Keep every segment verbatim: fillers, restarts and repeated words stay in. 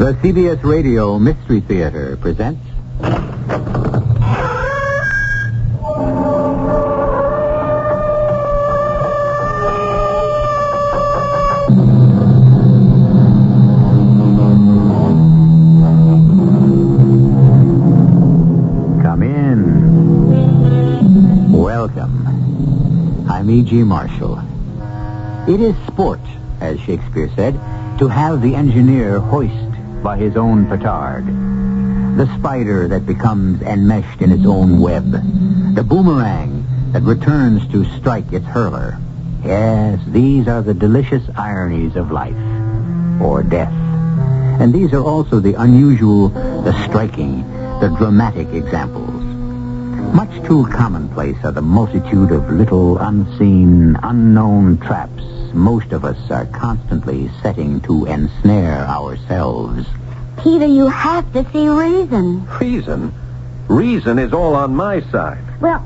The C B S Radio Mystery Theater presents... Come in. Welcome. I'm E G. Marshall. It is sport, as Shakespeare said, to have the engineer hoist by his own petard, the spider that becomes enmeshed in its own web, the boomerang that returns to strike its hurler. Yes, these are the delicious ironies of life, or death. And these are also the unusual, the striking, the dramatic examples. Much too commonplace are the multitude of little unseen, unknown traps most of us are constantly setting to ensnare ourselves. Peter, you have to see reason. Reason? Reason is all on my side. Well,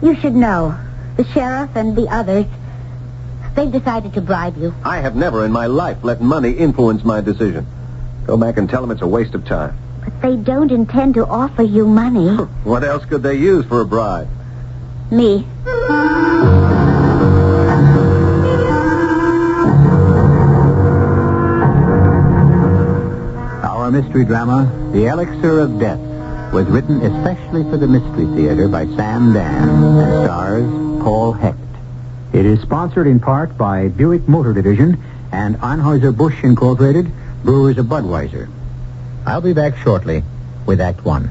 you should know. The sheriff and the others, they've decided to bribe you. I have never in my life let money influence my decision. Go back and tell them it's a waste of time. But they don't intend to offer you money. What else could they use for a bribe? Me. Mystery drama, The Elixir of Death, was written especially for the Mystery Theater by Sam Dan and stars Paul Hecht. It is sponsored in part by Buick Motor Division and Anheuser-Busch Incorporated, Brewers of Budweiser. I'll be back shortly with Act One.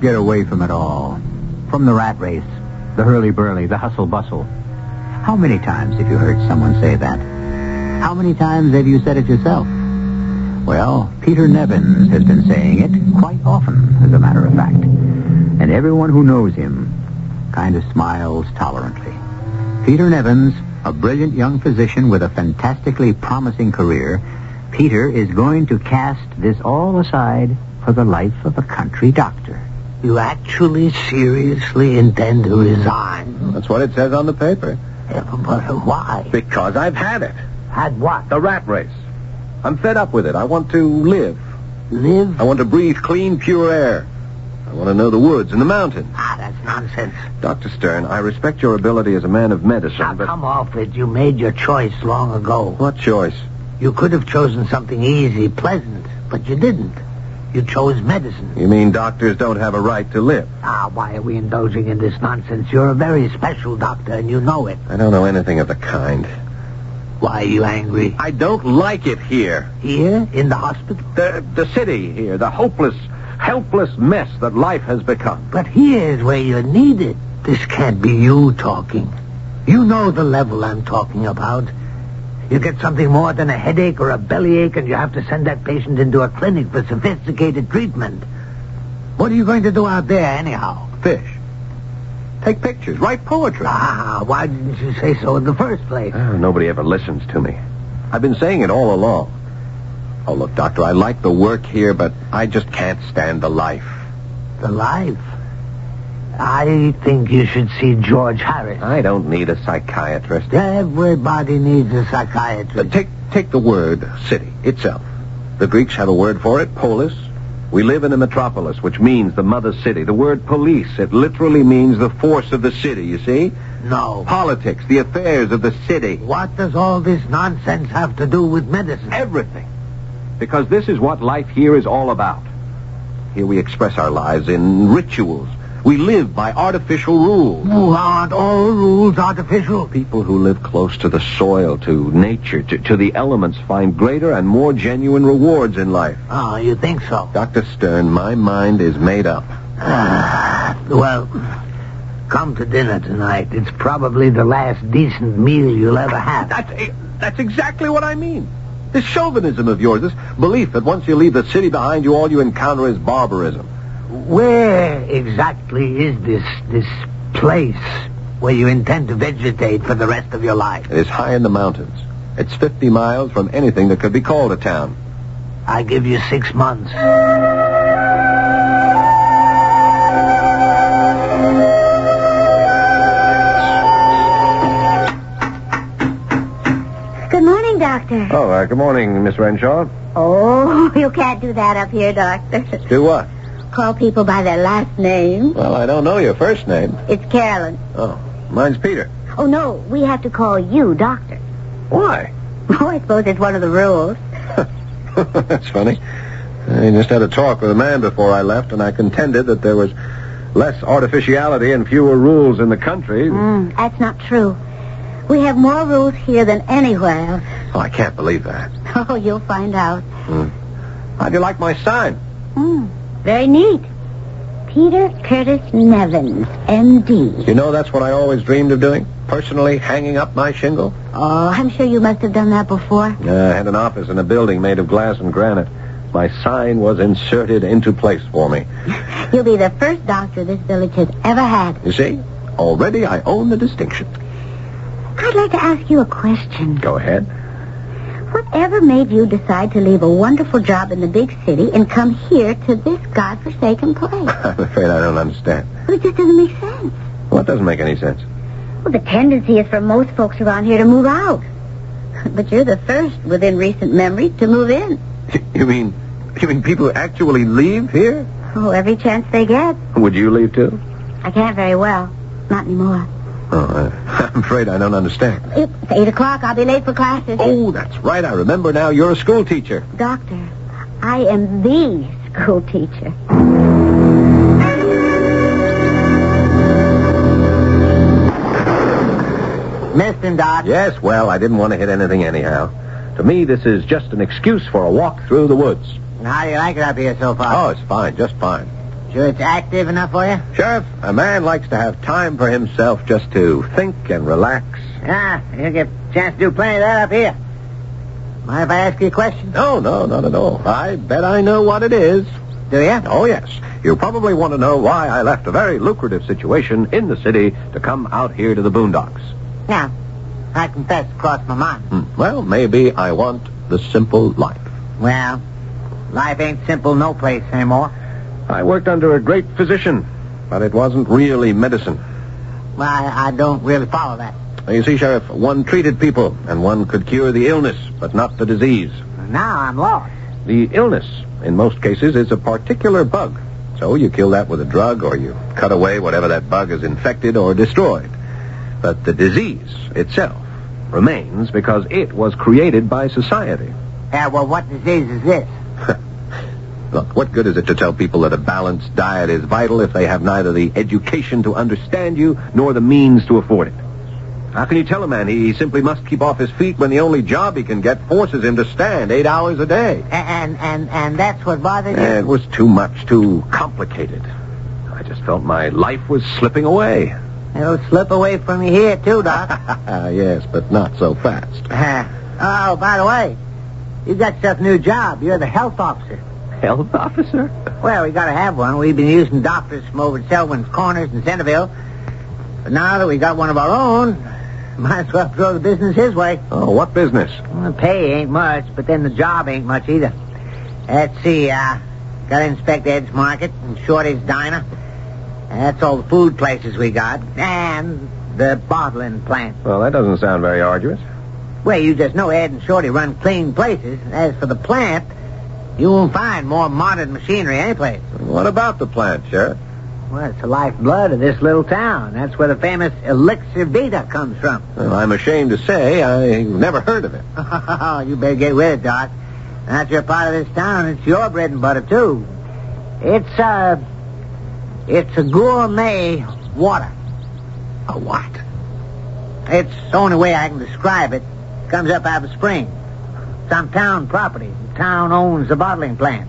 Get away from it all. From the rat race, the hurly-burly, the hustle-bustle. How many times have you heard someone say that? How many times have you said it yourself? Well, Peter Nevins has been saying it quite often, as a matter of fact. And everyone who knows him kind of smiles tolerantly. Peter Nevins, a brilliant young physician with a fantastically promising career, Peter is going to cast this all aside for the life of a country doctor. You actually seriously intend to resign? That's what it says on the paper. Yeah, but why? Because I've had it. Had what? The rat race. I'm fed up with it. I want to live. Live? I want to breathe clean, pure air. I want to know the woods and the mountains. Ah, that's nonsense. Doctor Stern, I respect your ability as a man of medicine, now, but... come off it. You made your choice long ago. What choice? You could have chosen something easy, pleasant, but you didn't. You chose medicine. You mean doctors don't have a right to live? Ah, why are we indulging in this nonsense? You're a very special doctor, and you know it. I don't know anything of the kind. Why are you angry? I don't like it here. Here? In the hospital? The, the city here. The hopeless, helpless mess that life has become. But here's where you're needed. This can't be you talking. You know the level I'm talking about. You get something more than a headache or a bellyache, and you have to send that patient into a clinic for sophisticated treatment. What are you going to do out there, anyhow? Fish. Take pictures. Write poetry. Ah, why didn't you say so in the first place? Oh, nobody ever listens to me. I've been saying it all along. Oh, look, Doctor, I like the work here, but I just can't stand the life. The life? I think you should see George Harris. I don't need a psychiatrist. Everybody needs a psychiatrist. But take take the word city itself. The Greeks have a word for it, polis. We live in a metropolis, which means the mother city. The word police, it literally means the force of the city, you see? No. Politics, the affairs of the city. What does all this nonsense have to do with medicine? Everything. Because this is what life here is all about. Here we express our lives in rituals. We live by artificial rules. Oh, aren't all rules artificial? People who live close to the soil, to nature, to, to the elements, find greater and more genuine rewards in life. Oh, you think so? Doctor Stern, my mind is made up. Uh, well, come to dinner tonight. It's probably the last decent meal you'll ever have. That's, that's exactly what I mean. This chauvinism of yours, this belief that once you leave the city behind you, all you encounter is barbarism. Where exactly is this, this place where you intend to vegetate for the rest of your life? It is high in the mountains. It's fifty miles from anything that could be called a town. I give you six months. morning, Doctor. Oh, uh, good morning, Miss Renshaw. Oh, you can't do that up here, Doctor. Do what? Call people by their last name. Well, I don't know your first name. It's Carolyn. Oh, mine's Peter. Oh, no, we have to call you Doctor. Why? Oh, I suppose it's one of the rules. That's funny. I just had a talk with a man before I left, and I contended that there was less artificiality and fewer rules in the country. Mm, that's not true. We have more rules here than anywhere else. Oh, I can't believe that. Oh, you'll find out. Mm. How'd you like my sign? Mm, very neat. Peter Curtis Nevins, M D You know, that's what I always dreamed of doing, personally hanging up my shingle. Oh, I'm sure you must have done that before. Yeah, I had an office in a building made of glass and granite. My sign was inserted into place for me. You'll be the first doctor this village has ever had. You see, already I own the distinction. I'd like to ask you a question. Go ahead. Whatever made you decide to leave a wonderful job in the big city and come here to this godforsaken place? I'm afraid I don't understand. Well, it just doesn't make sense. Well, it doesn't make any sense. Well, the tendency is for most folks around here to move out. But you're the first within recent memory to move in. You mean, you mean people actually leave here? Oh, every chance they get. Would you leave too? I can't very well. Not anymore. Oh, uh, I'm afraid I don't understand. It's eight o'clock. I'll be late for classes. Oh, that's right. I remember now. You're a school teacher. Doctor, I am the school teacher. Mister Dodd. Yes, well, I didn't want to hit anything anyhow. To me, this is just an excuse for a walk through the woods. And how do you like it up here so far? Oh, it's fine. Just fine. Sure it's active enough for you? Sheriff, a man likes to have time for himself just to think and relax. Ah, you'll get a chance to do plenty of that up here. Mind if I ask you a question? No, no, not at all. I bet I know what it is. Do you? Oh, yes. You probably want to know why I left a very lucrative situation in the city to come out here to the boondocks. Now, I confess it crossed my mind. Hmm. Well, maybe I want the simple life. Well, life ain't simple no place anymore. I worked under a great physician, but it wasn't really medicine. Well, I, I don't really follow that. You see, Sheriff, one treated people, and one could cure the illness, but not the disease. Now I'm lost. The illness, in most cases, is a particular bug. So you kill that with a drug, or you cut away whatever that bug is infected or destroyed. But the disease itself remains because it was created by society. Yeah, well, what disease is this? Look, what good is it to tell people that a balanced diet is vital if they have neither the education to understand you nor the means to afford it? How can you tell a man he simply must keep off his feet when the only job he can get forces him to stand eight hours a day? And and, and that's what bothers you? It was too much, too complicated. I just felt my life was slipping away. It'll slip away from you here, too, Doc. Yes, but not so fast. Oh, by the way, you got yourself a new job. You're the health officer. Health officer? Well, we got to have one. We've been using doctors from over at Selwyn's Corners in Centerville. But now that we got one of our own, might as well throw the business his way. Oh, what business? Well, the pay ain't much, but then the job ain't much either. Let's see, uh, got to inspect Ed's Market and Shorty's Diner. And that's all the food places we got. And the bottling plant. Well, that doesn't sound very arduous. Well, you just know Ed and Shorty run clean places. As for the plant, you won't find more modern machinery anyplace. What about the plant, Sheriff? Well, it's the lifeblood of this little town. That's where the famous Elixir Vita comes from. Well, I'm ashamed to say I've never heard of it. Oh, you better get with it, Doc. That's your part of this town. It's your bread and butter, too. It's, uh... It's a gourmet water. A what? It's the only way I can describe it. It comes up out of a spring. It's on town property. The town owns the bottling plant.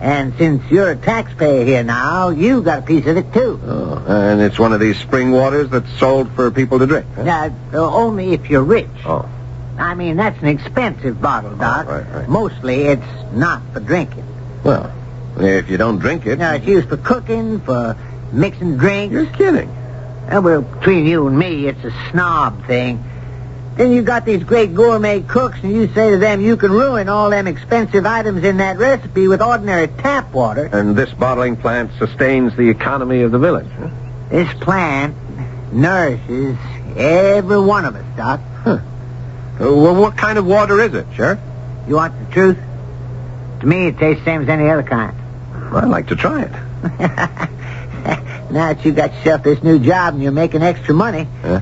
And since you're a taxpayer here now, you got a piece of it, too. Oh, and it's one of these spring waters that's sold for people to drink, huh? Yeah, only if you're rich. Oh. I mean, that's an expensive bottle, Doc. Oh, right, right. Mostly it's not for drinking. Well, if you don't drink it... No, it's used for cooking, for mixing drinks. You're kidding. And well, between you and me, it's a snob thing. Then you got these great gourmet cooks, and you say to them you can ruin all them expensive items in that recipe with ordinary tap water. And this bottling plant sustains the economy of the village, huh? This plant nourishes every one of us, Doc. Huh. Uh, well, what kind of water is it, Sheriff? You want the truth? To me, it tastes the same as any other kind. I'd like to try it. Now that you got yourself this new job and you're making extra money, uh.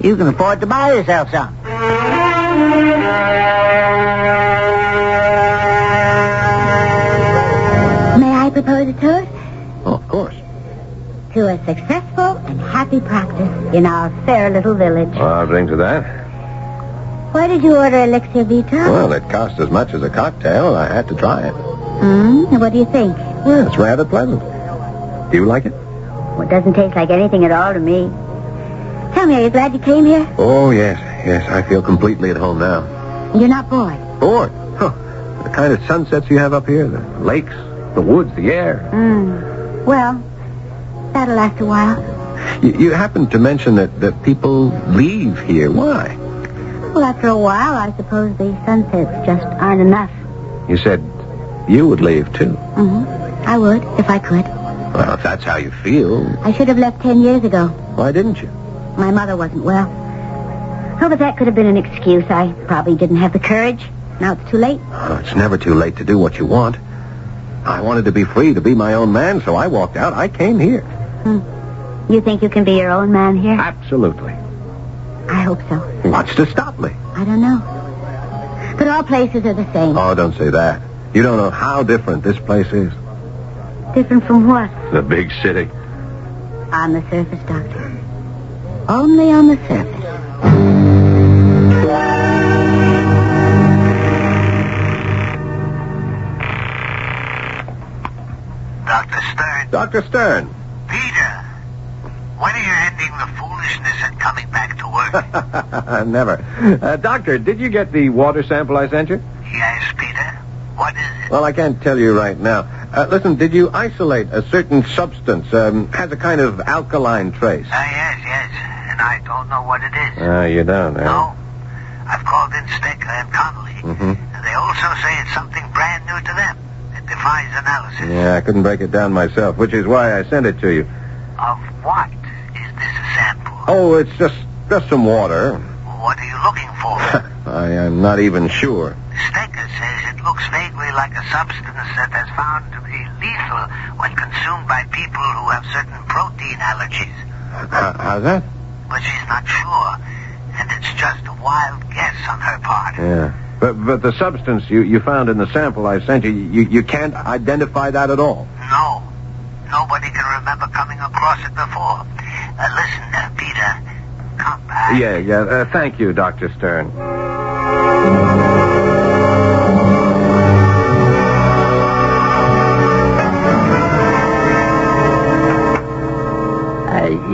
you can afford to buy yourself some. May I propose a toast? Oh, of course. To a successful and happy practice in our fair little village. Well, I'll drink to that. Why did you order Elixir Vita? Well, it cost as much as a cocktail. I had to try it. Hmm? What do you think? Well, it's rather pleasant. Do you like it? Well, it doesn't taste like anything at all to me. Tell me, are you glad you came here? Oh, yes. Yes, I feel completely at home now. You're not bored? Bored? Huh. The kind of sunsets you have up here, the lakes, the woods, the air. Hmm. Well, that'll last a while. You, you happened to mention that, that people leave here. Why? Well, after a while, I suppose the sunsets just aren't enough. You said you would leave, too. Mm-hmm. I would, if I could. Well, if that's how you feel... I should have left ten years ago. Why didn't you? My mother wasn't well. Oh, but that could have been an excuse. I probably didn't have the courage. Now it's too late. Oh, it's never too late to do what you want. I wanted to be free, to be my own man, so I walked out. I came here. Hmm. You think you can be your own man here? Absolutely. I hope so. What's to stop me? I don't know. But all places are the same. Oh, don't say that. You don't know how different this place is. Different from what? The big city. On the surface, Doctor. Only on the surface. Doctor Stern. Doctor Stern. Peter, when are you ending the foolishness and coming back to work? Never. Uh, doctor, did you get the water sample I sent you? Yes, Peter. What is it? Well, I can't tell you right now. Uh, listen, did you isolate a certain substance? Um, has a kind of alkaline trace. Ah, uh, yes, yes. And I don't know what it is. Ah, uh, you don't, eh? No. I've called in Stecker and Connolly. Mm-hmm. And they also say it's something brand new to them. It defies analysis. Yeah, I couldn't break it down myself, which is why I sent it to you. Of what is this a sample? Oh, it's just, just some water. What are you looking for? I am not even sure. Stecker says it looks vaguely like a substance that is found to be lethal when consumed by people who have certain protein allergies. How, how's that? But she's not sure, and it's just a wild guess on her part. Yeah, but but the substance you, you found in the sample I sent you, you, you can't identify that at all? No. Nobody can remember coming across it before. Uh, listen, uh, Peter, come back. Yeah, yeah, uh, thank you, Doctor Stern.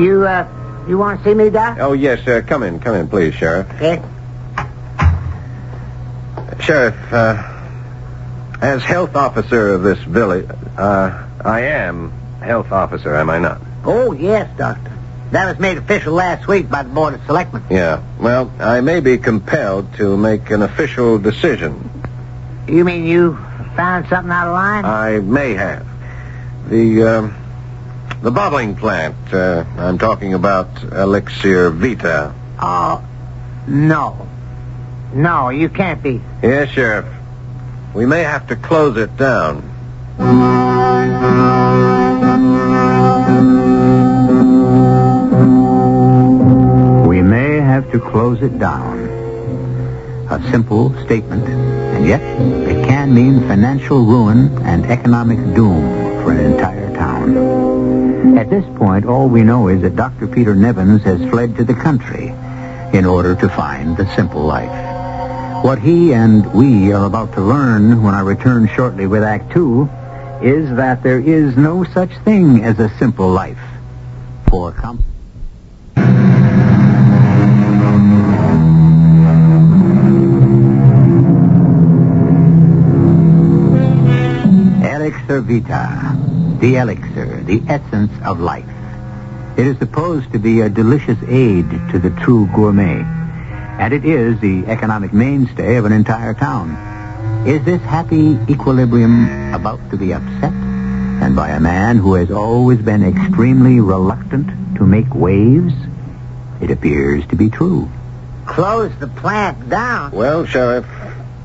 You, uh, you want to see me, Doc? Oh, yes, sir. Come in. Come in, please, Sheriff. Yes? Sheriff, uh, as health officer of this village, uh, I am health officer, am I not? Oh, yes, Doctor. That was made official last week by the Board of Selectmen. Yeah. Well, I may be compelled to make an official decision. You mean you found something out of line? I may have. The, um... The bottling plant. Uh, I'm talking about Elixir Vita. Oh, no. No, you can't be. Yes, Sheriff. We may have to close it down. We may have to close it down. A simple statement, and yet it can mean financial ruin and economic doom for an entire town. At this point, all we know is that Doctor Peter Nevins has fled to the country in order to find the simple life. What he and we are about to learn when I return shortly with Act Two is that there is no such thing as a simple life for com- Elixir Vita. The elixir, the essence of life. It is supposed to be a delicious aid to the true gourmet. And it is the economic mainstay of an entire town. Is this happy equilibrium about to be upset? And by a man who has always been extremely reluctant to make waves? It appears to be true. close the plant down. Well, Sheriff...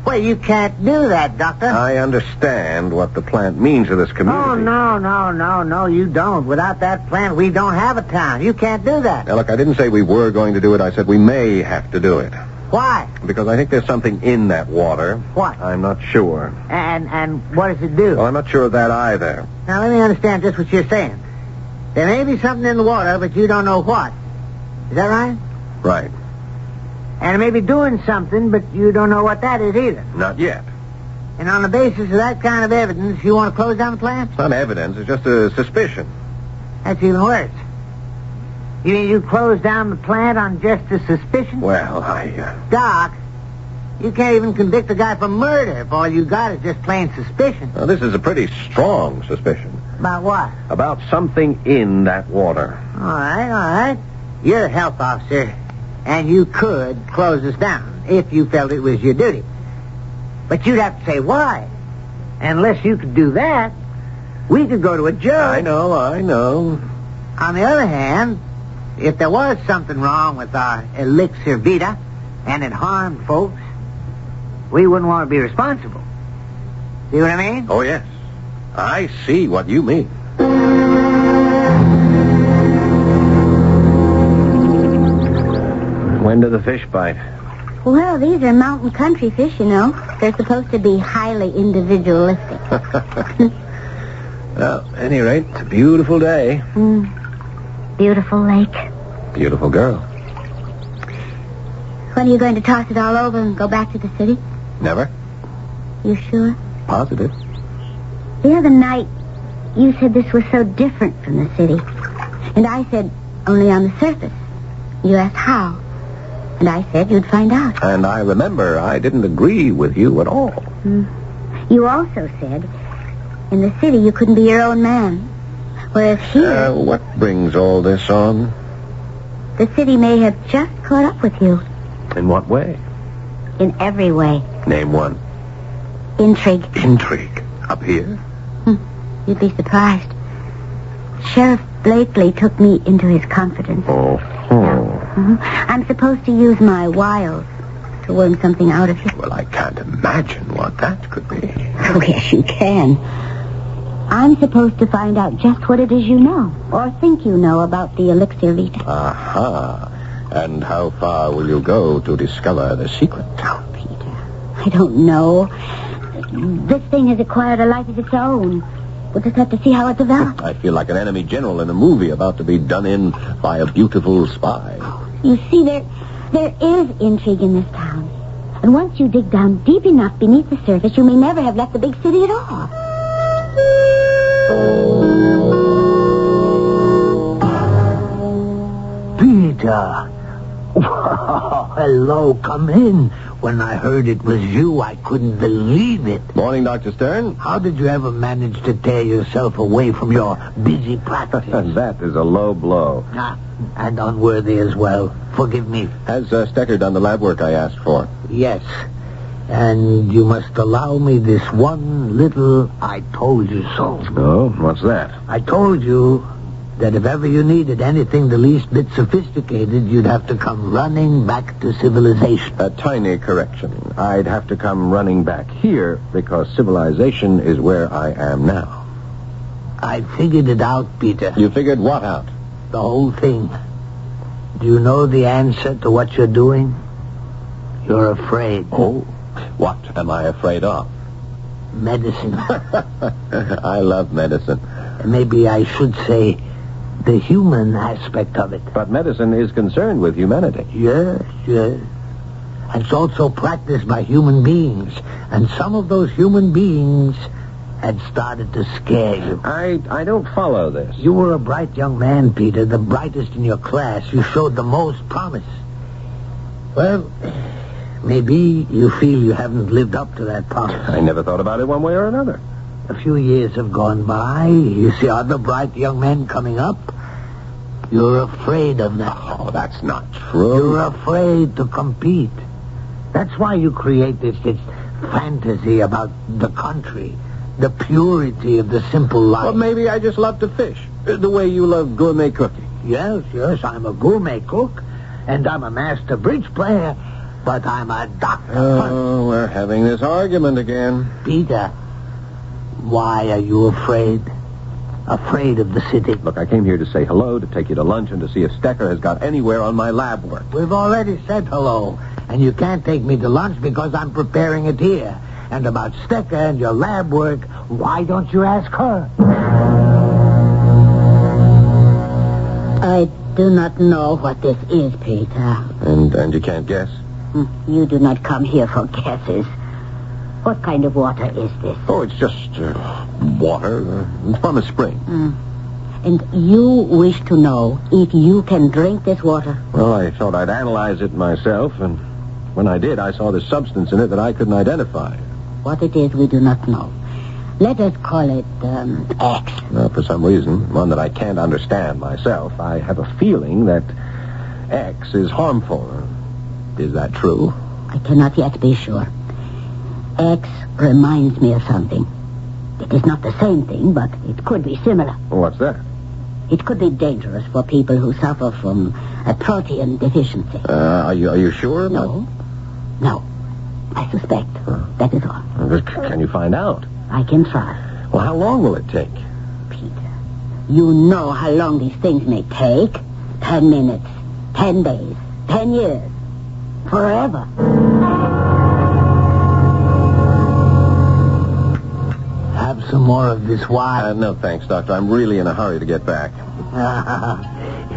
Well, you can't do that, Doctor. I understand what the plant means to this community. Oh, no, no, no, no, you don't. Without that plant, we don't have a town. You can't do that. Now, look, I didn't say we were going to do it. I said we may have to do it. Why? Because I think there's something in that water. What? I'm not sure. And and what does it do? Well, I'm not sure of that either. Now, let me understand just what you're saying. There may be something in the water, but you don't know what. Is that right? Right. And it may be doing something, but you don't know what that is either. Not yet. And on the basis of that kind of evidence, you want to close down the plant? It's not evidence. It's just a suspicion. That's even worse. You mean you close down the plant on just a suspicion? Well, I... Uh... Doc, you can't even convict a guy for murder if all you got is just plain suspicion. Now, this is a pretty strong suspicion. About what? About something in that water. All right, all right. You're a health officer, and you could close us down if you felt it was your duty. But you'd have to say why. Unless you could do that, we could go to a judge. I know, I know. On the other hand... If there was something wrong with our Elixir Vita and it harmed folks, we wouldn't want to be responsible. See what I mean? Oh, yes. I see what you mean. When do the fish bite? Well, these are mountain country fish, you know. They're supposed to be highly individualistic. Well, at any rate, it's a beautiful day. Mm. Beautiful lake. Beautiful girl. When are you going to toss it all over and go back to the city? Never. You sure? Positive. The other night, you said this was so different from the city. And I said, only on the surface. You asked how. And I said you'd find out. And I remember I didn't agree with you at all. Mm. You also said, in the city you couldn't be your own man. Whereas here... Uh, what brings all this on? The city may have just caught up with you. In what way? In every way. Name one. Intrigue. Intrigue? Up here? Hmm. You'd be surprised. Sheriff Blakely took me into his confidence. Oh. Mm-hmm. I'm supposed to use my wiles to worm something out of you. Well, I can't imagine what that could be. Oh, yes, you can. I'm supposed to find out just what it is you know, or think you know, about the Elixir Vita. Aha. And how far will you go to discover the secret? Oh, Peter, I don't know. This thing has acquired a life of its own. We'll just have to see how it develops. I feel like an enemy general in a movie about to be done in by a beautiful spy. You see, there, there is intrigue in this town. And once you dig down deep enough beneath the surface, you may never have left the big city at all. Peter. Wow, hello, come in. When I heard it was you, I couldn't believe it. Morning, Doctor Stern. How did you ever manage to tear yourself away from your busy practice? That is a low blow. Ah, and unworthy as well. Forgive me. Has uh, Stecker done the lab work I asked for? Yes. And you must allow me this one little I told you so. Oh, what's that? I told you... that if ever you needed anything the least bit sophisticated, you'd have to come running back to civilization. A tiny correction. I'd have to come running back here because civilization is where I am now. I figured it out, Peter. You figured what out? The whole thing. Do you know the answer to what you're doing? You're afraid. Oh, what am I afraid of? Medicine. I love medicine. Maybe I should say... the human aspect of it. But medicine is concerned with humanity. Yes, yes. And it's also practiced by human beings. And some of those human beings had started to scare you. I, I don't follow this. You were a bright young man, Peter, the brightest in your class. You showed the most promise. Well, maybe you feel you haven't lived up to that promise. I never thought about it one way or another. A few years have gone by. You see other bright young men coming up. You're afraid of that. Oh, that's not true. You're afraid to compete. That's why you create this, this fantasy about the country, the purity of the simple life. Well, maybe I just love to fish, the way you love gourmet cooking. Yes, yes, I'm a gourmet cook. and I'm a master bridge player, but I'm a doctor. Oh, we're having this argument again. Peter, why are you afraid? Afraid of the city? Look, I came here to say hello, to take you to lunch, and to see if Stecker has got anywhere on my lab work. We've already said hello, and you can't take me to lunch because I'm preparing it here. And about Stecker and your lab work, why don't you ask her? I do not know what this is, Peter. And and you can't guess? You do not come here for guesses. What kind of water is this? Oh, it's just uh, water uh, from a spring. Mm. And you wish to know if you can drink this water? Well, I thought I'd analyze it myself, and when I did, I saw this substance in it that I couldn't identify. What it is, we do not know. Let us call it um, X. Well, for some reason, one that I can't understand myself, I have a feeling that X is harmful. Is that true? I cannot yet be sure. X reminds me of something. It is not the same thing, but it could be similar. What's that? It could be dangerous for people who suffer from a protein deficiency. Uh, are you, are you sure? No. No. I suspect. Huh. That is all. But can you find out? I can try. Well, how long will it take? Peter, you know how long these things may take. Ten minutes, ten days, ten years, forever. Some more of this wine? Uh, no, thanks, Doctor. I'm really in a hurry to get back.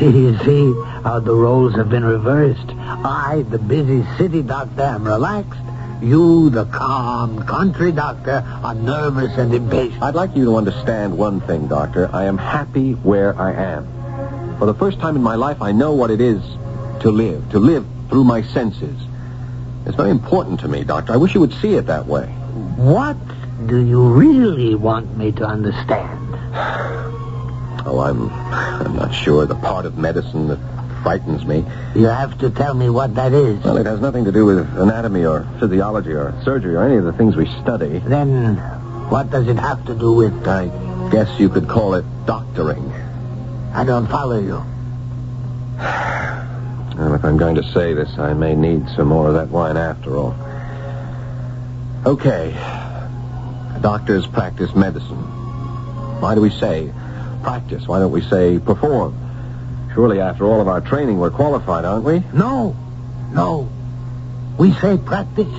You see how the roles have been reversed. I, the busy city doctor, am relaxed. You, the calm country doctor, are nervous and impatient. I'd like you to understand one thing, Doctor. I am happy where I am. For the first time in my life, I know what it is to live, to live through my senses. It's very important to me, Doctor. I wish you would see it that way. What? Do you really want me to understand? Oh, I'm I'm not sure. The part of medicine that frightens me. You have to tell me what that is. Well, it has nothing to do with anatomy or physiology or surgery or any of the things we study. Then what does it have to do with... I guess you could call it doctoring. I don't follow you. Well, if I'm going to say this, I may need some more of that wine after all. Okay. Doctors practice medicine. Why do we say practice? Why don't we say perform? Surely after all of our training, we're qualified, aren't we? No. No. We say practice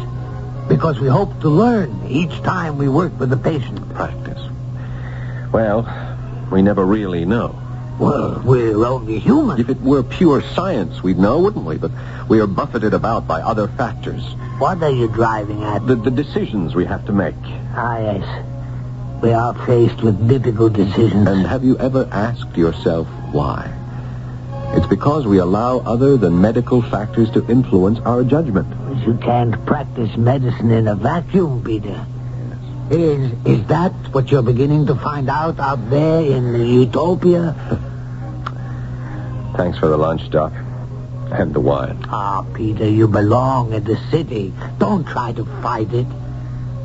because we hope to learn each time we work with the patient. Practice. Well, we never really know. Well, we're only human. If it were pure science, we'd know, wouldn't we? But we are buffeted about by other factors. What are you driving at? The, the decisions we have to make. Ah, yes. We are faced with difficult decisions. And have you ever asked yourself why? It's because we allow other than medical factors to influence our judgment. But you can't practice medicine in a vacuum, Peter. Is is that what you're beginning to find out out there in utopia? Thanks for the lunch, Doc. And the wine. Ah, Peter, you belong in the city. Don't try to fight it.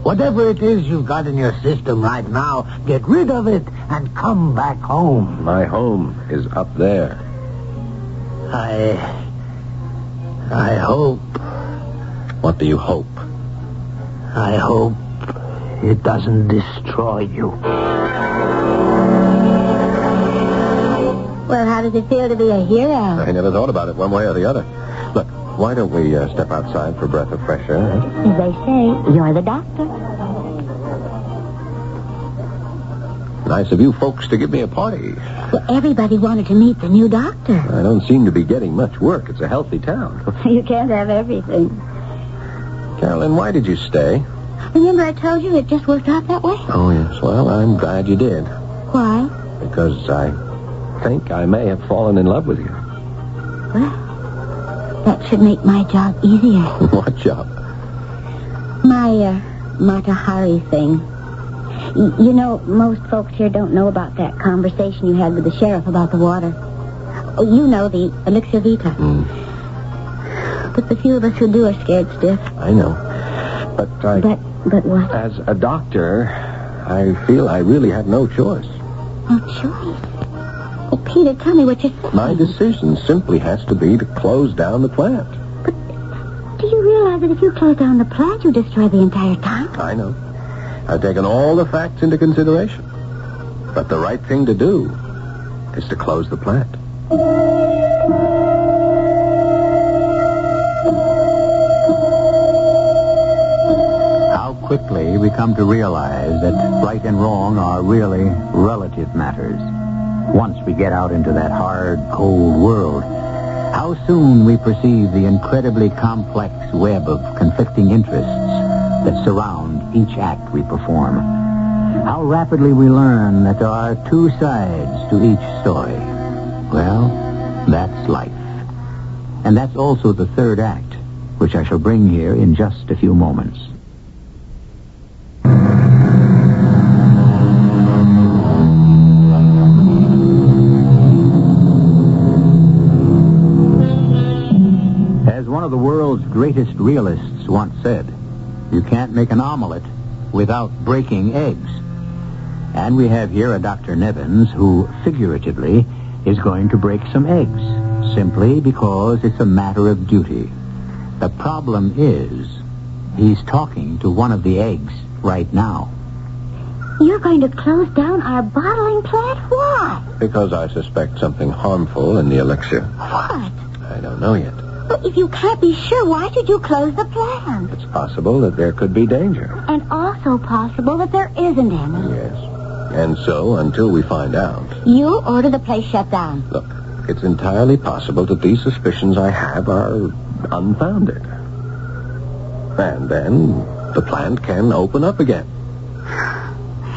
Whatever it is you've got in your system right now, get rid of it and come back home. My home is up there. I... I hope... What do you hope? I hope... it doesn't destroy you. Well, how does it feel to be a hero? I never thought about it one way or the other. Look, why don't we uh, step outside for a breath of fresh air? As they say, you're the doctor. Nice of you folks to give me a party. Well, everybody wanted to meet the new doctor. I don't seem to be getting much work. It's a healthy town. You can't have everything. Carolyn, why did you stay? Remember I told you it just worked out that way? Oh, yes. Well, I'm glad you did. Why? Because I think I may have fallen in love with you. Well, that should make my job easier. What job? My, uh, Mata Hari thing. Y- you know, most folks here don't know about that conversation you had with the sheriff about the water. Oh, you know, the Elixir Vita. Mm. But the few of us who do are scared stiff. I know. But I... But, but what? As a doctor, I feel I really had no choice. No choice? Oh, Peter, tell me what you think. My decision simply has to be to close down the plant. But do you realize that if you close down the plant, you destroy the entire town? I know. I've taken all the facts into consideration. But the right thing to do is to close the plant. How quickly we come to realize that right and wrong are really relative matters. Once we get out into that hard, cold world, how soon we perceive the incredibly complex web of conflicting interests that surround each act we perform. How rapidly we learn that there are two sides to each story. Well, that's life. And that's also the third act, which I shall bring here in just a few moments. Greatest realists once said, you can't make an omelet without breaking eggs. And we have here a Doctor Nevins who, figuratively, is going to break some eggs, simply because it's a matter of duty. The problem is, he's talking to one of the eggs right now. You're going to close down our bottling plant? Why? Because I suspect something harmful in the elixir. What? I don't know yet. Well, if you can't be sure, why should you close the plant? It's possible that there could be danger. And also possible that there isn't any. Yes. And so, until we find out... You order the place shut down. Look, it's entirely possible that these suspicions I have are unfounded. And then the plant can open up again.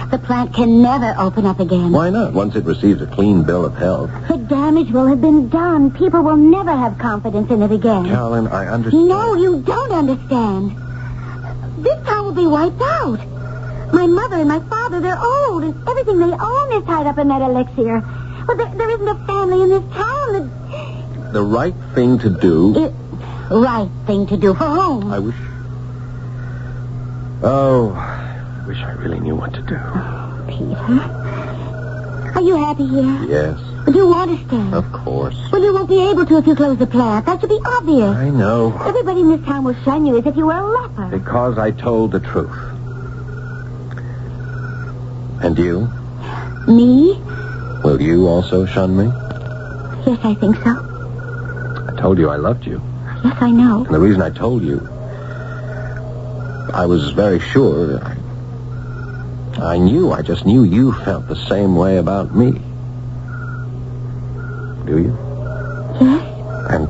The plant can never open up again. Why not? Once it receives a clean bill of health. The damage will have been done. People will never have confidence in it again. Carolyn, I understand. No, you don't understand. This town will be wiped out. My mother and my father, they're old. And everything they own is tied up in that elixir. But there, there isn't a family in this town that... The right thing to do... It, right thing to do for whom? I wish... Oh... I wish I really knew what to do. Oh, Peter. Are you happy here? Yes. But you want to stay? Of course. Well, you won't be able to if you close the plant. That should be obvious. I know. Everybody in this town will shun you as if you were a leper. Because I told the truth. And you? Me? Will you also shun me? Yes, I think so. I told you I loved you. Yes, I know. And the reason I told you, I was very sure... I I knew, I just knew you felt the same way about me. Do you? Yes. And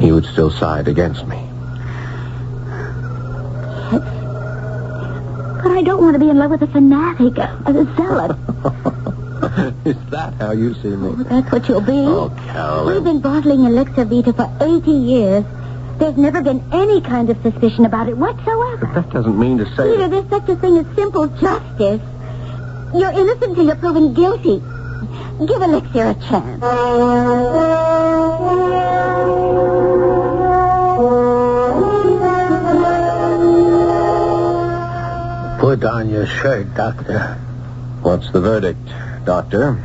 he would still side against me. Yes. But I don't want to be in love with a fanatic, a zealot. Is that how you see me? Oh, that's what you'll be. Oh, Carolyn. We've been bottling Elixir Vita for eighty years. There's never been any kind of suspicion about it whatsoever. But that doesn't mean to say... Peter, there's such a thing as simple justice. You're innocent until you're proven guilty. Give Elixir a chance. Put on your shirt, Doctor. What's the verdict, Doctor?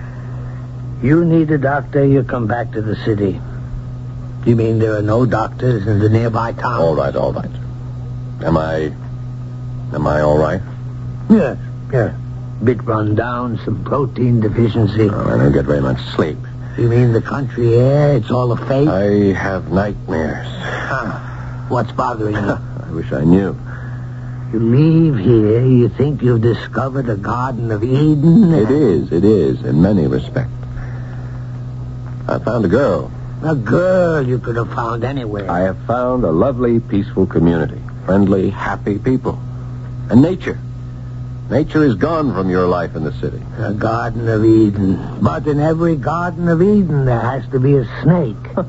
You need a doctor, you come back to the city. You mean there are no doctors in the nearby town? All right, all right. Am I... Am I all right? Yes, yes. Bit run down, some protein deficiency. Oh, I don't get very much sleep. You mean the country air? It's all a fake? I have nightmares. Huh. What's bothering you? I wish I knew. You leave here, you think you've discovered a Garden of Eden? It is, it is, in many respects. I found a girl... A girl you could have found anywhere. I have found a lovely, peaceful community. Friendly, happy people. And nature. Nature is gone from your life in the city. A Garden of Eden. But in every Garden of Eden, there has to be a snake.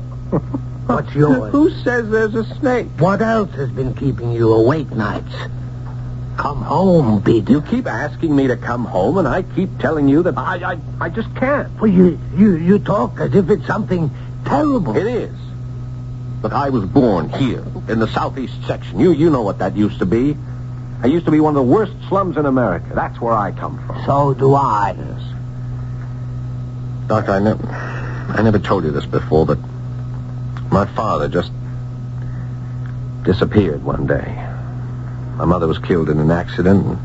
What's yours? Who says there's a snake? What else has been keeping you awake nights? Come home, Peter. You keep asking me to come home, and I keep telling you that I, I, I just can't. Well, you, you, you talk as if it's something... terrible. It is. But I was born here, in the southeast section. You you know what that used to be. I used to be one of the worst slums in America. That's where I come from. So do I. Yes. Doctor, I never, I never told you this before, but my father just disappeared one day. My mother was killed in an accident, and,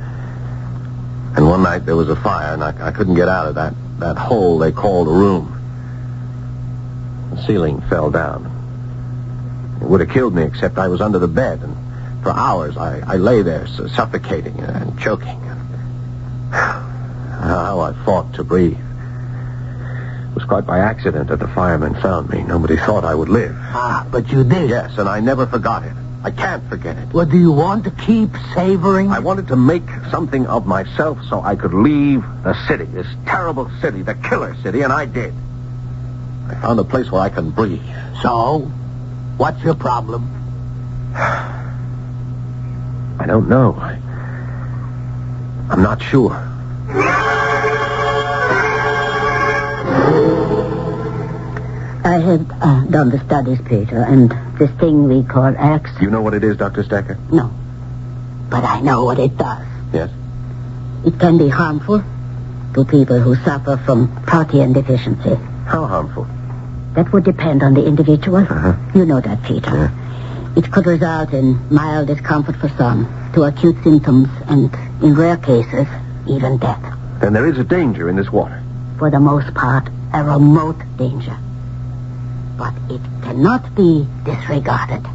and one night there was a fire, and I, I couldn't get out of that, that hole they called a room. The ceiling fell down. It would have killed me, except I was under the bed, and for hours I, I lay there suffocating and choking. How I fought to breathe. It was quite by accident that the firemen found me. Nobody thought I would live. Ah, but you did. Yes, and I never forgot it. I can't forget it. Well, do you want to keep savoring? I wanted to make something of myself so I could leave the city, this terrible city, the killer city, and I did. I found a place where I can breathe. So, what's your problem? I don't know. I'm not sure. I have uh, done the studies, Peter, and this thing we call X... You know what it is, Doctor Stecker? No. But I know what it does. Yes? It can be harmful to people who suffer from protein deficiency. How harmful? That would depend on the individual. Uh-huh. You know that, Peter. Yeah. It could result in mild discomfort for some, to acute symptoms, and in rare cases, even death. Then there is a danger in this water. For the most part, a remote danger. But it cannot be disregarded.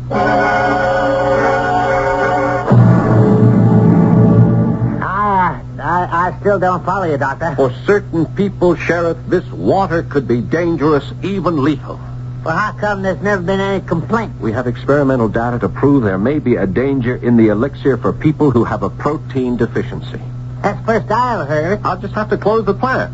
Ah, I, I still don't follow you, Doctor. For certain people, Sheriff, this water could be dangerous, even lethal. Well, how come there's never been any complaint? We have experimental data to prove there may be a danger in the elixir for people who have a protein deficiency. That's the first I've heard. I'll just have to close the plant.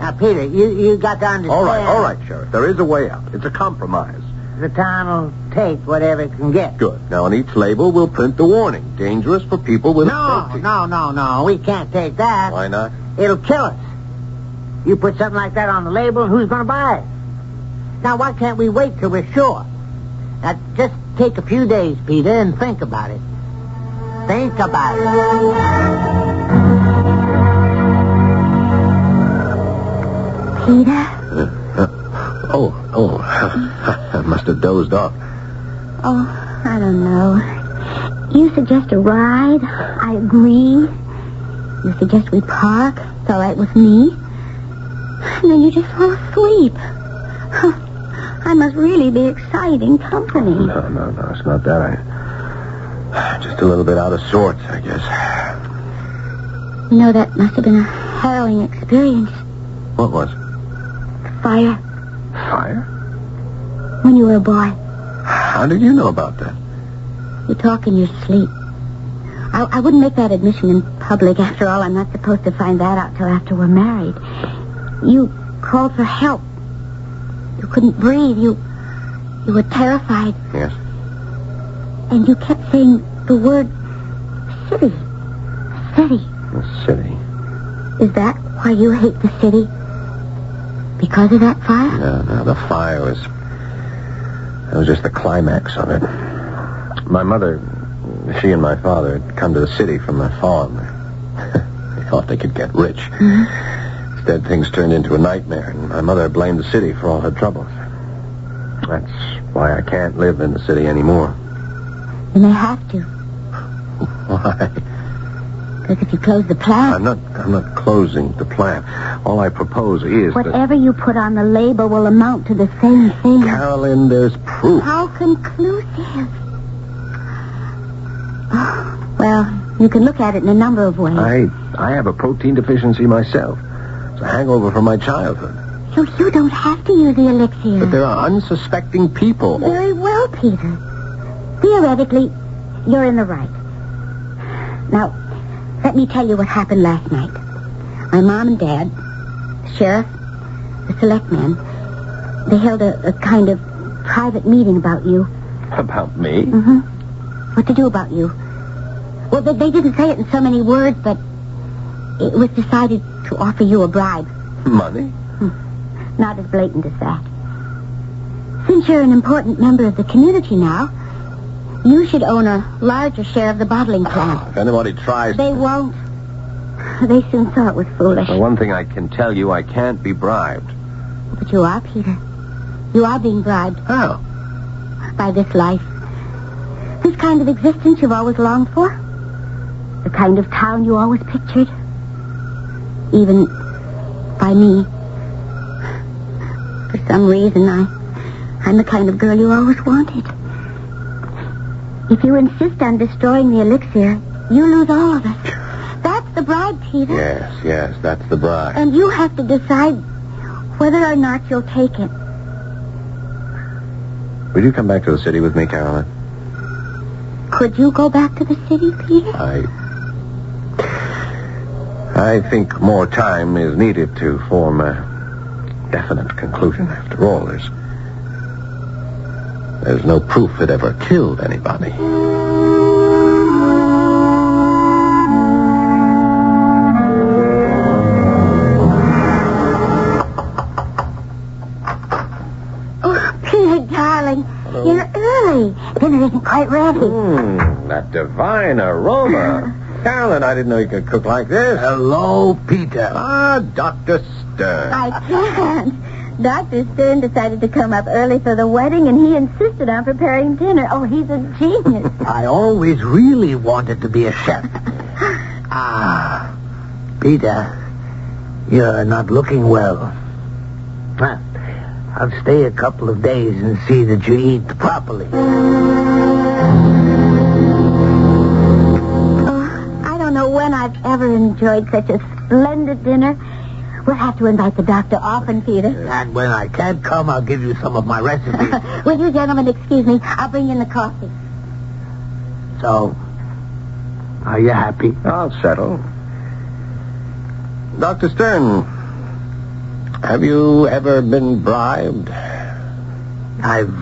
Now, Peter, you, you got to understand... All right, all right, Sheriff. There is a way out. It's a compromise. The town will take whatever it can get. Good. Now, on each label, we'll print the warning. Dangerous for people with... No, no, no, no. We can't take that. Why not? It'll kill us. You put something like that on the label, who's going to buy it? Now, why can't we wait till we're sure? Now, just take a few days, Peter, and think about it. Think about it. Peter? Uh, uh, oh, oh, I must have dozed off. Oh, I don't know. You suggest a ride. I agree. You suggest we park. It's all right with me. And then you just fall asleep. Oh, I must really be exciting company. No, no, no, it's not that. I, just a little bit out of sorts, I guess. You know, that must have been a harrowing experience. What was it? Fire. Fire? When you were a boy. How did you know about that? You talk in your sleep. I, I wouldn't make that admission in public. After all, I'm not supposed to find that out till after we're married. You called for help. You couldn't breathe. You, you were terrified. Yes. And you kept saying the word city. City. The city. Is that why you hate the city? Because of that fire? No, no, the fire was... It was just the climax of it. My mother, she and my father had come to the city from my farm. They thought they could get rich. Mm-hmm. Instead, things turned into a nightmare, and my mother blamed the city for all her troubles. That's why I can't live in the city anymore. You may have to. Why? Because if you close the plant... I'm not I'm not closing the plant. All I propose is whatever that... you put on the label will amount to the same thing. Carolyn, there's proof. How conclusive. Oh, well, you can look at it in a number of ways. I, I have a protein deficiency myself. It's a hangover from my childhood. So you don't have to use the elixir. But there are unsuspecting people. Very well, Peter. Theoretically, you're in the right. Now... let me tell you what happened last night. My mom and dad, the sheriff, the selectman, they held a, a kind of private meeting about you. About me? Mm-hmm. What to do about you. Well, they, they didn't say it in so many words, but it was decided to offer you a bribe. Money? Hmm. Not as blatant as that. Since you're an important member of the community now... you should own a larger share of the bottling plant. Oh, if anybody tries... They to... won't. They soon saw it was foolish. The one thing I can tell you, I can't be bribed. But you are, Peter. You are being bribed. How? By this life. This kind of existence you've always longed for. The kind of town you always pictured. Even by me. For some reason, I, I'm the kind of girl you always wanted. If you insist on destroying the elixir, you lose all of us. That's the bribe, Peter. Yes, yes, that's the bribe. And you have to decide whether or not you'll take it. Will you come back to the city with me, Caroline? Could you go back to the city, Peter? I... I think more time is needed to form a definite conclusion. After all, there's... There's no proof it ever killed anybody. Oh, Peter, darling. Hello. You're early. Dinner isn't quite ready. Mm, that divine aroma. Carolyn, I didn't know you could cook like this. Hello, Peter. Ah, Doctor Stern. I can't. Doctor Stern decided to come up early for the wedding, and he insisted on preparing dinner. Oh, he's a genius. I always really wanted to be a chef. Ah, Peter, you're not looking well. Huh. I'll stay a couple of days and see that you eat properly. Oh, I don't know when I've ever enjoyed such a splendid dinner. We'll have to invite the doctor often, Peter. And when I can't come, I'll give you some of my recipes. Will you gentlemen excuse me? I'll bring in the coffee. So, are you happy? I'll settle. Doctor Stern, have you ever been bribed? I've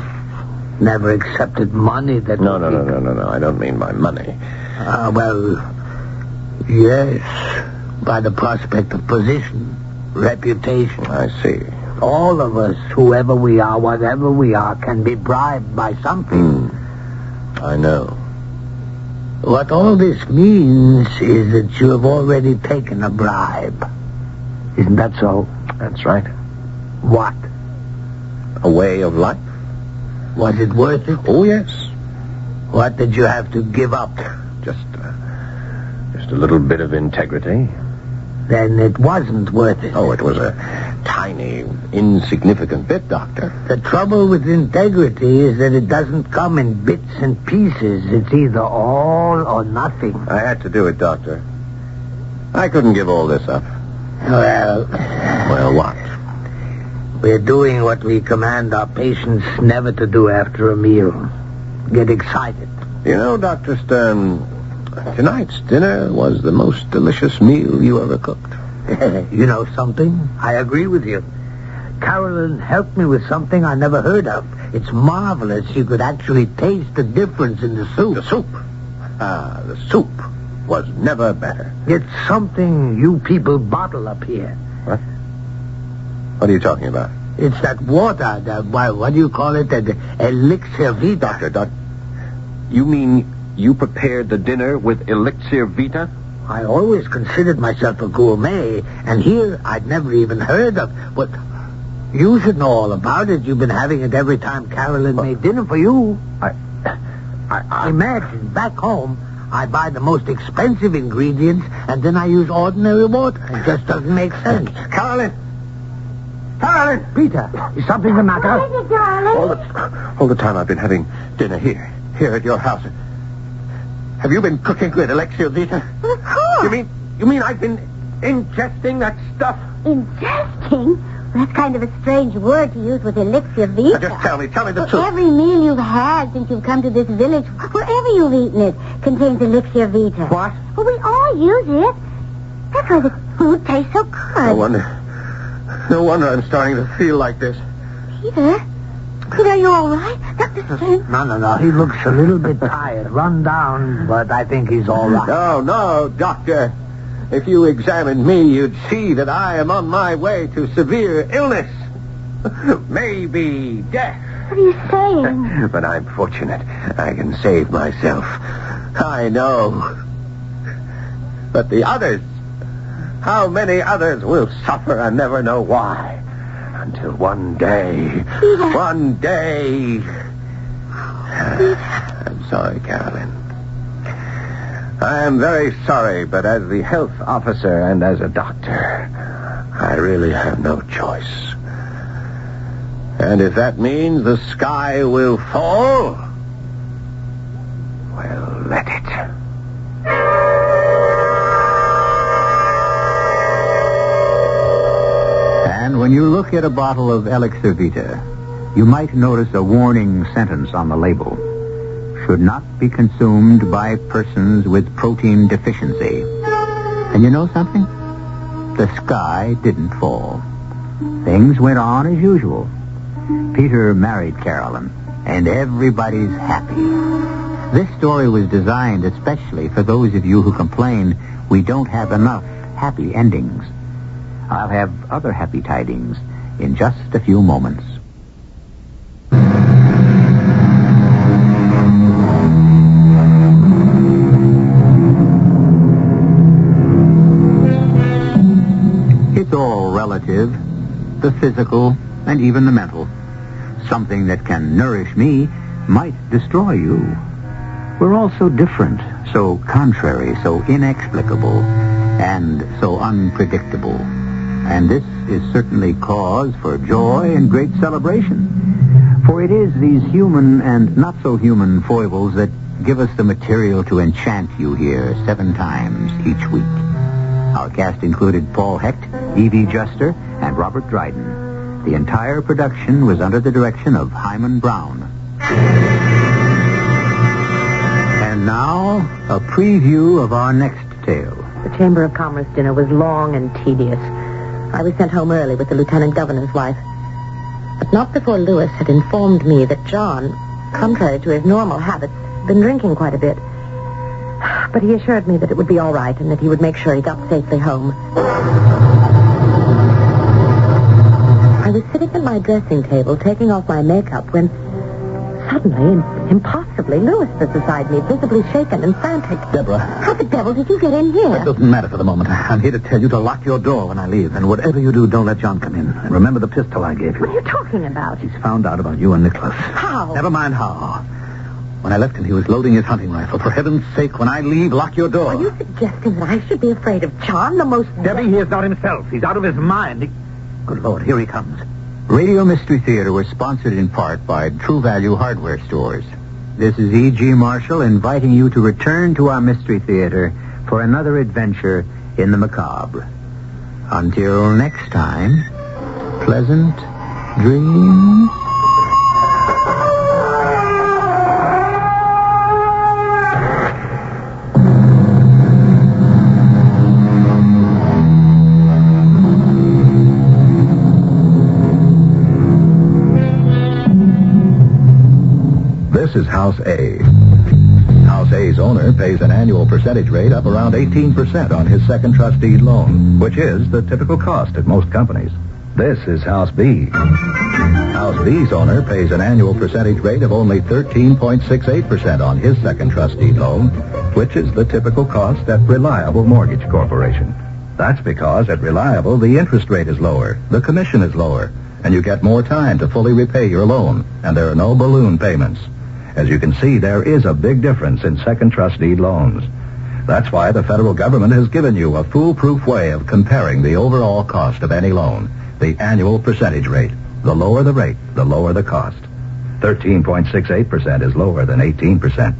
never accepted money that... No, no, no, no, no, no. I don't mean by money. Ah, uh, well, yes. By the prospect of position. Reputation. I see. All of us, whoever we are, whatever we are, can be bribed by something. Mm. I know. What all this means is that you have already taken a bribe. Isn't that so? That's right. What? A way of life. Was it worth it? Oh, yes. What did you have to give up? Just, uh, just a little bit of integrity. Then it wasn't worth it. Oh, it was a tiny, insignificant bit, Doctor. The trouble with integrity is that it doesn't come in bits and pieces. It's either all or nothing. I had to do it, Doctor. I couldn't give all this up. Well... Well, what? We're doing what we command our patients never to do after a meal. Get excited. You know, Doctor Stern... Tonight's dinner was the most delicious meal you ever cooked. You know something? I agree with you. Carolyn helped me with something I never heard of. It's marvelous you could actually taste the difference in the soup. The soup? Ah, the soup was never better. It's something you people bottle up here. What? What are you talking about? It's that water, that, what do you call it? That Elixir Vita. Doctor, doc, you mean... You prepared the dinner with Elixir Vita? I always considered myself a gourmet, and here I'd never even heard of... But you should know all about it. You've been having it every time Carolyn well, made dinner for you. I, I, I... Imagine, back home, I buy the most expensive ingredients, and then I use ordinary water. It just doesn't make sense. Carolyn! Carolyn! Peter, is something the matter? What is it, darling? All the, all the time I've been having dinner here, here at your house... Have you been cooking with Elixir Vita? Well, of course. You mean, you mean I've been ingesting that stuff? Ingesting? Well, that's kind of a strange word to use with Elixir Vita. Now just tell me, tell me the well, truth. Every meal you've had since you've come to this village, wherever you've eaten it, contains Elixir Vita. What? Well, we all use it. That's why the food tastes so good. No wonder, no wonder I'm starting to feel like this. Peter? Peter, are you all right? Doctor Stern? No, no, no. He looks a little bit tired, run down, but I think he's all right. No, no, Doctor. If you examined me, you'd see that I am on my way to severe illness. Maybe death. What are you saying? But I'm fortunate. I can save myself. I know. But the others, how many others will suffer and never know why? Until one day... Peter. One day... Oh, Peter. I'm sorry, Carolyn. I am very sorry, but as the health officer and as a doctor, I really have no choice. And if that means the sky will fall, well, let it. And when you look at a bottle of Elixir Vita, you might notice a warning sentence on the label. Should not be consumed by persons with protein deficiency. And you know something? The sky didn't fall. Things went on as usual. Peter married Carolyn, and everybody's happy. This story was designed especially for those of you who complain we don't have enough happy endings. I'll have other happy tidings in just a few moments. It's all relative, the physical and even the mental. Something that can nourish me might destroy you. We're all so different, so contrary, so inexplicable, and so unpredictable. And this is certainly cause for joy and great celebration. For it is these human and not-so-human foibles that give us the material to enchant you here seven times each week. Our cast included Paul Hecht, E V Juster, and Robert Dryden. The entire production was under the direction of Hyman Brown. And now, a preview of our next tale. The Chamber of Commerce dinner was long and tedious. I was sent home early with the lieutenant governor's wife. But not before Lewis had informed me that John, contrary to his normal habits, had been drinking quite a bit. But he assured me that it would be all right and that he would make sure he got safely home. I was sitting at my dressing table, taking off my makeup, when suddenly, impossibly, Lewis was beside me, visibly shaken and frantic. Deborah. How the devil did you get in here? It doesn't matter for the moment. I'm here to tell you to lock your door when I leave. And whatever you do, don't let John come in. And remember the pistol I gave you. What are you talking about? He's found out about you and Nicholas. How? Never mind how. When I left him, he was loading his hunting rifle. For heaven's sake, when I leave, lock your door. Are you suggesting that I should be afraid of John, the most... Debbie, he is not himself. He's out of his mind. He... Good Lord, here he comes. Radio Mystery Theater was sponsored in part by True Value Hardware Stores. This is E G. Marshall inviting you to return to our Mystery Theater for another adventure in the macabre. Until next time, pleasant dreams. This is House A. House A's owner pays an annual percentage rate up around eighteen percent on his second trust deed loan, which is the typical cost at most companies. This is House B. House B's owner pays an annual percentage rate of only thirteen point six eight percent on his second trust deed loan, which is the typical cost at Reliable Mortgage Corporation. That's because at Reliable, the interest rate is lower, the commission is lower, and you get more time to fully repay your loan, and there are no balloon payments. As you can see, there is a big difference in second trust deed loans. That's why the federal government has given you a foolproof way of comparing the overall cost of any loan, the annual percentage rate. The lower the rate, the lower the cost. thirteen point six eight percent is lower than eighteen percent.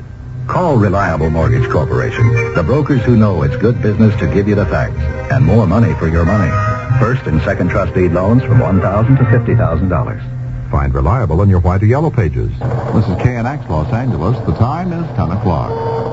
Call Reliable Mortgage Corporation, the brokers who know it's good business to give you the facts and more money for your money. First and second trust deed loans from one thousand dollars to fifty thousand dollars. Find Reliable in your white or yellow pages. This is K N X Los Angeles. The time is ten o'clock.